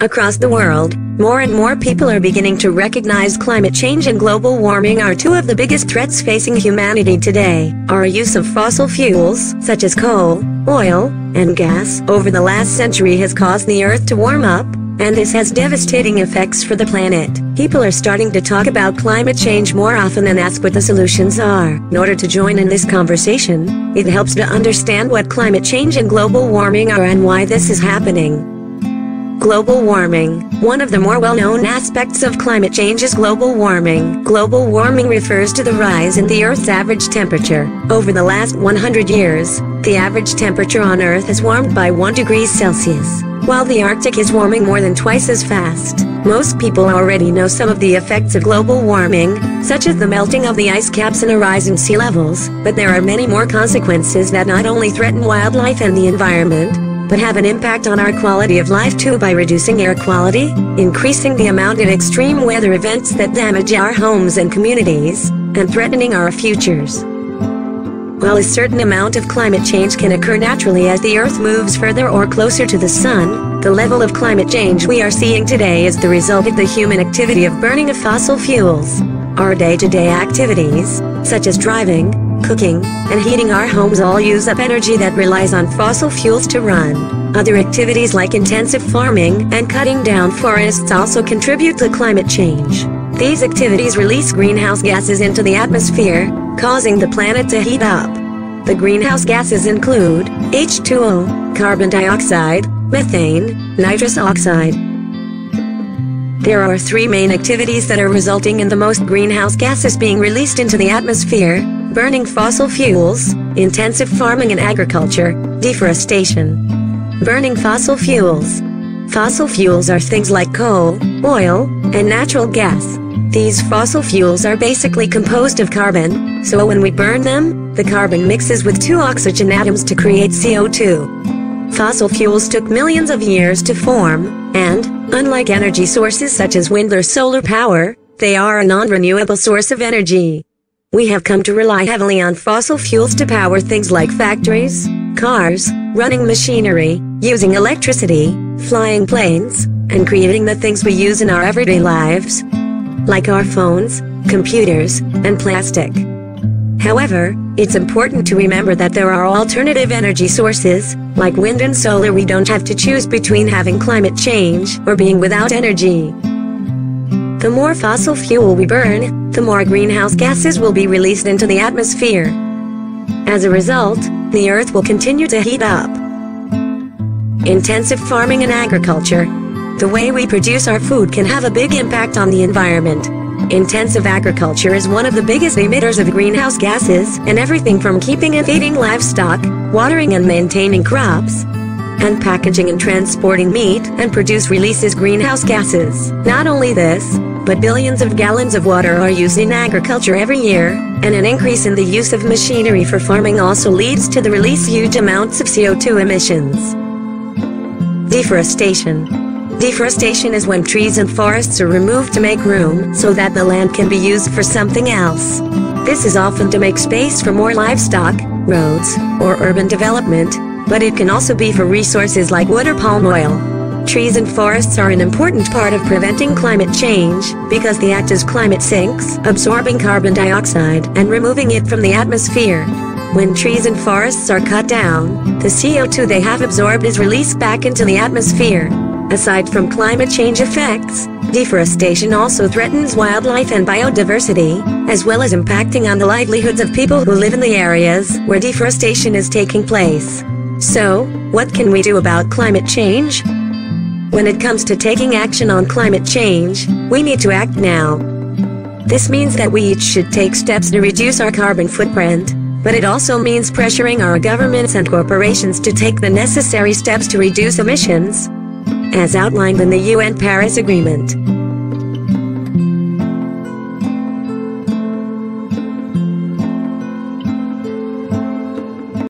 Across the world, more and more people are beginning to recognize climate change and global warming are two of the biggest threats facing humanity today. Our use of fossil fuels, such as coal, oil, and gas, over the last century has caused the Earth to warm up, and this has devastating effects for the planet. People are starting to talk about climate change more often and ask what the solutions are. In order to join in this conversation, it helps to understand what climate change and global warming are and why this is happening. Global warming. One of the more well-known aspects of climate change is global warming. Global warming refers to the rise in the Earth's average temperature. Over the last 100 years, the average temperature on Earth has warmed by 1 degree Celsius, while the Arctic is warming more than twice as fast. Most people already know some of the effects of global warming, such as the melting of the ice caps and a rise in sea levels, but there are many more consequences that not only threaten wildlife and the environment, but have an impact on our quality of life too by reducing air quality, increasing the amount of extreme weather events that damage our homes and communities, and threatening our futures. While a certain amount of climate change can occur naturally as the Earth moves further or closer to the Sun, the level of climate change we are seeing today is the result of the human activity of burning of fossil fuels. Our day-to-day activities, such as driving, cooking, and heating our homes all use up energy that relies on fossil fuels to run. Other activities like intensive farming and cutting down forests also contribute to climate change. These activities release greenhouse gases into the atmosphere, causing the planet to heat up. The greenhouse gases include H2O, carbon dioxide, methane, nitrous oxide. There are three main activities that are resulting in the most greenhouse gases being released into the atmosphere: burning fossil fuels, intensive farming and agriculture, deforestation. Burning fossil fuels. Fossil fuels are things like coal, oil, and natural gas. These fossil fuels are basically composed of carbon, so when we burn them, the carbon mixes with two oxygen atoms to create CO2. Fossil fuels took millions of years to form, and, unlike energy sources such as wind or solar power, they are a non-renewable source of energy. We have come to rely heavily on fossil fuels to power things like factories, cars, running machinery, using electricity, flying planes, and creating the things we use in our everyday lives, like our phones, computers, and plastic. However, it's important to remember that there are alternative energy sources, like wind and solar. We don't have to choose between having climate change or being without energy. The more fossil fuel we burn, the more greenhouse gases will be released into the atmosphere. As a result, the Earth will continue to heat up. Intensive farming and agriculture. The way we produce our food can have a big impact on the environment. Intensive agriculture is one of the biggest emitters of greenhouse gases, and everything from keeping and feeding livestock, watering and maintaining crops, and packaging and transporting meat and produce releases greenhouse gases. Not only this, but billions of gallons of water are used in agriculture every year, and an increase in the use of machinery for farming also leads to the release huge amounts of CO2 emissions. Deforestation. Deforestation is when trees and forests are removed to make room so that the land can be used for something else. This is often to make space for more livestock, roads, or urban development, but it can also be for resources like wood or palm oil. Trees and forests are an important part of preventing climate change, because they act as climate sinks, absorbing carbon dioxide and removing it from the atmosphere. When trees and forests are cut down, the CO2 they have absorbed is released back into the atmosphere. Aside from climate change effects, deforestation also threatens wildlife and biodiversity, as well as impacting on the livelihoods of people who live in the areas where deforestation is taking place. So, what can we do about climate change? When it comes to taking action on climate change, we need to act now. This means that we each should take steps to reduce our carbon footprint, but it also means pressuring our governments and corporations to take the necessary steps to reduce emissions, as outlined in the UN Paris Agreement.